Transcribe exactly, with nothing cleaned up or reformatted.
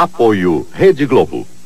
Apoio Rede Globo.